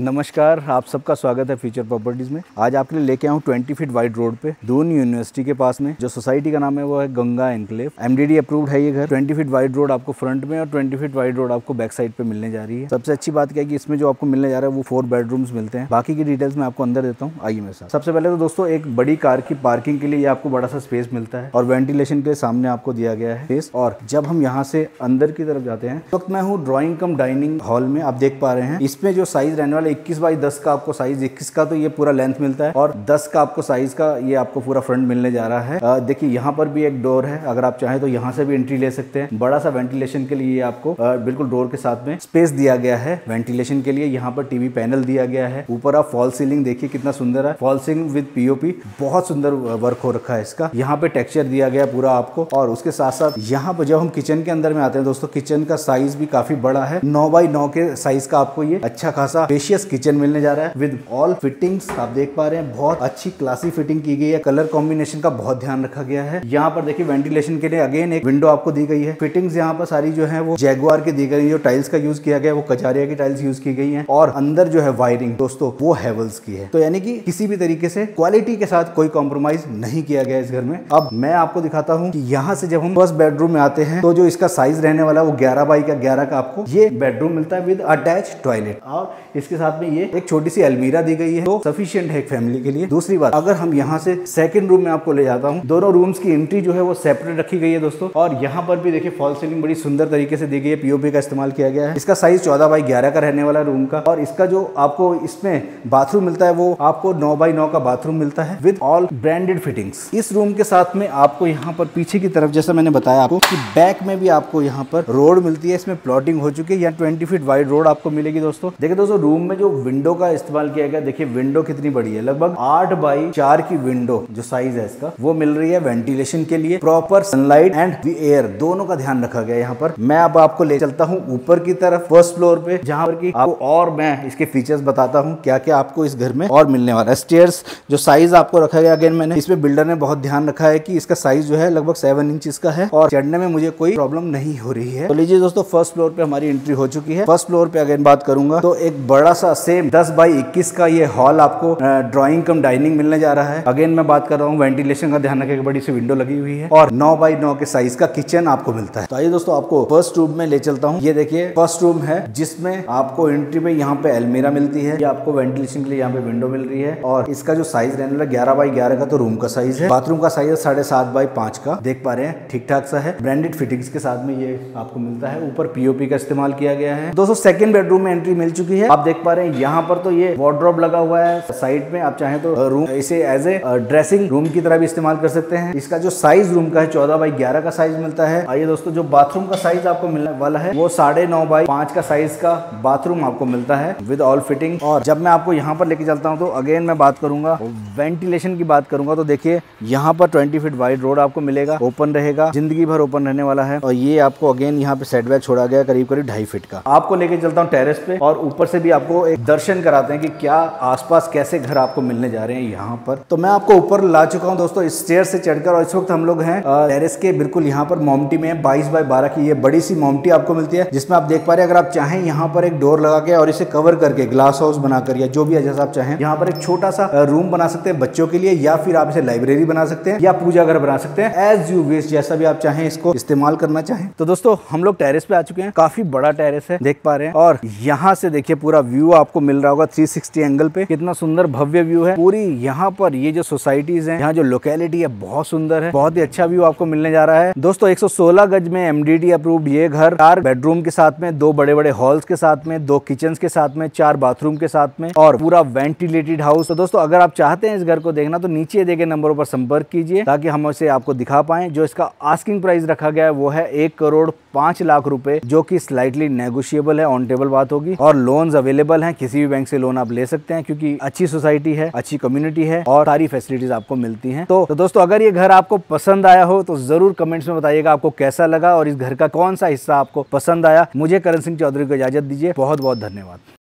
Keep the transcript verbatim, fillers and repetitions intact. नमस्कार, आप सबका स्वागत है फ्यूचर प्रॉपर्टीज में। आज आपके लिए लेके आऊँ बीस फीट वाइड रोड पे दून यूनिवर्सिटी के पास में जो सोसाइटी का नाम है वो है गंगा एनक्लेव। एमडीडी अप्रूव्ड है ये घर। बीस फीट वाइड रोड आपको फ्रंट में और बीस फीट वाइड रोड आपको बैक साइड पे मिलने जा रही है। सबसे अच्छी बात क्या है कि इसमें जो आपको मिलने जा रहा है वो फोर बेडरूम्स मिलते हैं। बाकी की डिटेल्स मैं आपको अंदर देता हूँ, आइए मेरे साथ। सबसे पहले तो दोस्तों एक बड़ी कार की पार्किंग के लिए आपको बड़ा सा स्पेस मिलता है और वेंटिलेशन के सामने आपको दिया गया है स्पेस। और जब हम यहाँ से अंदर की तरफ जाते हैं तो मैं हूँ ड्रॉइंग कम डाइनिंग हॉल में। आप देख पा रहे हैं इसमें जो साइज रहने वाला इक्कीस बाई दस का आपको साइज, इक्कीस का तो ये पूरा लेंथ मिलता है और दस का आपको साइज का ये आपको पूरा फ्रंट मिलने जा रहा है। देखिए यहाँ पर भी एक डोर है, अगर आप चाहें तो यहाँ से भी एंट्री ले सकते हैं। बड़ा सा वेंटिलेशन के लिए आपको आ, बिल्कुल डोर के साथ में स्पेस दिया गया है वेंटिलेशन के लिए। यहाँ पर टीवी पैनल दिया गया है। ऊपर आप फॉल सीलिंग देखिए कितना सुंदर है, फॉल सीलिंग विद पीओपी, बहुत सुंदर वर्क हो रखा है इसका। यहाँ पे टेक्सचर दिया गया पूरा आपको। और उसके साथ साथ यहाँ पर जब हम किचन के अंदर में आते हैं दोस्तों, किचन का साइज भी काफी बड़ा है, नौ बाई नौ के साइज का आपको ये अच्छा खासा स्पेशियस किचन मिलने जा रहा है विद ऑल फिटिंग्स। आप देख पा रहे हैं बहुत अच्छी क्लासी फिटिंग की गई है, कलर कॉम्बिनेशन का बहुत ध्यान रखा गया है। यहाँ पर देखिए वेंटिलेशन के लिए अगेन एक विंडो आपको दी गई है। फिटिंग्स यहाँ पर सारी जो है वो जैगुआर की दी गई है। जो टाइल्स का यूज किया गया वो कजारिया की टाइल्स यूज की गई है और अंदर जो है वायरिंग दोस्तों वो हैवल्स की है। तो यानी कि किसी भी तरीके से क्वालिटी के साथ कोई कॉम्प्रोमाइज नहीं किया गया इस घर में। अब मैं आपको दिखाता हूँ कि यहाँ से जब हम फर्स्ट बेडरूम में आते हैं तो जो इसका साइज रहने वाला वो ग्यारह बाई का ग्यारह का आपको ये बेडरूम मिलता है विद अटैच टॉयलेट और इसके साथ में ये एक छोटी सी अलमीरा दी गई है, तो सफिशिएंट है एक फैमिली के लिए। दूसरी बात, अगर हम यहाँ से सेकंड रूम में आपको ले जाता हूँ, दोनों रूम्स की एंट्री जो है वो सेपरेट रखी गई है दोस्तों। और यहाँ पर भी देखिए फॉल सीलिंग बड़ी सुंदर तरीके से दी गई है, पीओपी का इस्तेमाल किया गया है। इसका साइज चौदह बाई ग्यारह का रहने वाला रूम का। और इसका जो आपको इसमें बाथरूम मिलता है वो आपको नौ बाई नौ का बाथरूम मिलता है विद ऑल ब्रांडेड फिटिंग्स। इस रूम के साथ में आपको यहाँ पर पीछे की तरफ, जैसा मैंने बताया आपको कि बैक में भी आपको यहाँ पर रोड मिलती है, इसमें प्लॉटिंग हो चुकी है। यहाँ ट्वेंटी फीट वाइड रोड आपको मिलेगी दोस्तों। देखिए दोस्तों रूम में जो विंडो का इस्तेमाल किया गया, देखिए विंडो कितनी बड़ी है, लगभग आठ बाई चार की विंडो जो साइज है इसका वो मिल रही है। वेंटिलेशन के लिए proper sunlight and the air दोनों का ध्यान रखा गया है यहाँ पर। मैं अब आपको ले चलता हूँ ऊपर की तरफ फर्स्ट फ्लोर पे, जहाँ पर कि आपको और मैं इसके फीचर्स बताता हूँ क्या क्या आपको इस घर में और मिलने वाला है। स्टेयर्स जो साइज आपको रखा गया, अगेन मैंने इसमें बिल्डर ने बहुत ध्यान रखा है कि इसका साइज जो है लगभग सेवन इंच का है और चढ़ने में मुझे कोई प्रॉब्लम नहीं हो रही है। तो लीजिए दोस्तों फर्स्ट फ्लोर पे हमारी एंट्री हो चुकी है। फर्स्ट फ्लोर पे अगेन बात करूंगा तो एक बड़ा सा सेम दस बाई इक्कीस का ये हॉल आपको ड्राइंग कम डाइनिंग मिलने जा रहा है। अगेन मैं बात कर रहा हूँ वेंटिलेशन का ध्यान रखकर, बड़ी सी विंडो लगी हुई है और नौ बाई नौ के साइज का किचन आपको मिलता है। तो आइए दोस्तों आपको फर्स्ट रूम में ले चलता हूँ। ये देखिए फर्स्ट रूम है जिसमें आपको एंट्री में यहाँ पे अलमीरा मिलती है, ये आपको वेंटिलेशन के लिए यहाँ पे विंडो मिल रही है। और इसका जो साइज रहने वाला ग्यारह बाई ग्यारह का तो रूम का साइज है। बाथरूम का साइज साढ़े सात बाई पांच का, देख पा रहे हैं ठीक ठाक सा है। ब्रांडेड फिटिंग्स के साथ में ये आपको मिलता है, ऊपर पीओपी का इस्तेमाल किया गया है। दोस्तों सेकंड बेडरूम में एंट्री मिल चुकी है। आप देख पा रहे हैं यहाँ पर तो ये वार्डरोब लगा हुआ है साइड में, आप चाहें तो रूम इसे एज ए ड्रेसिंग रूम की तरह भी इस्तेमाल कर सकते हैं। इसका जो साइज रूम का है चौदह बाई ग्यारह का साइज मिलता है। आइए दोस्तों जो बाथरूम का साइज आपको मिलने वाला है वो साढ़े नौ बाई पांच का साइज का बाथरूम आपको मिलता है विद ऑल फिटिंग। और जब मैं आपको यहाँ पर लेके चलता हूँ तो अगेन मैं बात करूंगा वेंटिलेशन की, बात करूंगा तो देखिये यहाँ पर ट्वेंटी फीट वाइड रोड आपको मिलेगा, ओपन रहेगा, जिंदगी भर ओपन रहने वाला है। और ये आपको अगेन यहाँ पे सेटबैक छोड़ा गया करीब करीब ढाई फीट का। आपको लेके चलता हूँ टेरेस पे और ऊपर से भी आपको एक दर्शन कराते हैं कि क्या आसपास कैसे घर आपको मिलने जा रहे हैं यहाँ पर। तो मैं आपको ऊपर ला चुका हूँ दोस्तों स्टेयर से चढ़कर, और इस वक्त हम लोग हैं टेरेस के बिल्कुल यहाँ पर मोमटी में। बाईस बाई बारह की ये बड़ी सी मोमटी आपको मिलती है, जिसमें आप देख पा रहे हैं अगर आप चाहें यहाँ पर एक डोर लगा के और इसे कवर करके ग्लास हाउस बनाकर या जो भी है जैसा आप चाहें यहाँ पर एक छोटा सा रूम बना सकते हैं बच्चों के लिए, या फिर आप इसे लाइब्रेरी बना सकते हैं या पूजा घर बना सकते हैं, एज यू विश, जैसा भी आप चाहें इसको इस्तेमाल करना चाहें। तो दोस्तों हम लोग टेरेस पे आ चुके हैं, काफी बड़ा टेरेस है देख पा रहे हैं। और यहाँ से देखिए पूरा व्यू आपको मिल रहा होगा तीन सौ साठ एंगल पे, कितना सुंदर भव्य व्यू है पूरी यहाँ पर। ये जो सोसाइटीज हैं, यहाँ जो लोकेलिटी है बहुत सुंदर है, बहुत ही अच्छा व्यू आपको मिलने जा रहा है दोस्तों। एक सौ सोलह गज में एमडीडी अप्रूव्ड ये घर, चार बेडरूम के साथ में, दो बड़े बड़े हॉल्स के साथ में, दो किचन्स के साथ में, चार बाथरूम के साथ में और पूरा वेंटिलेटेड हाउस। तो दोस्तों अगर आप चाहते हैं इस घर को देखना तो नीचे देखे नंबरों पर संपर्क कीजिए ताकि हम उसे आपको दिखा पाए। जो इसका आस्किंग प्राइस रखा गया है वो है एक करोड़ पांच लाख रुपए, जो की स्लाइटली नेगोशिएबल है, ऑन टेबल बात होगी। और लोन्स अवेलेबल हैं, किसी भी बैंक से लोन आप ले सकते हैं क्योंकि अच्छी सोसाइटी है, अच्छी कम्युनिटी है और सारी फैसिलिटीज आपको मिलती हैं। तो, तो दोस्तों अगर ये घर आपको पसंद आया हो तो जरूर कमेंट्स में बताइएगा आपको कैसा लगा और इस घर का कौन सा हिस्सा आपको पसंद आया। मुझे करण सिंह चौधरी को इजाजत दीजिए, बहुत बहुत धन्यवाद।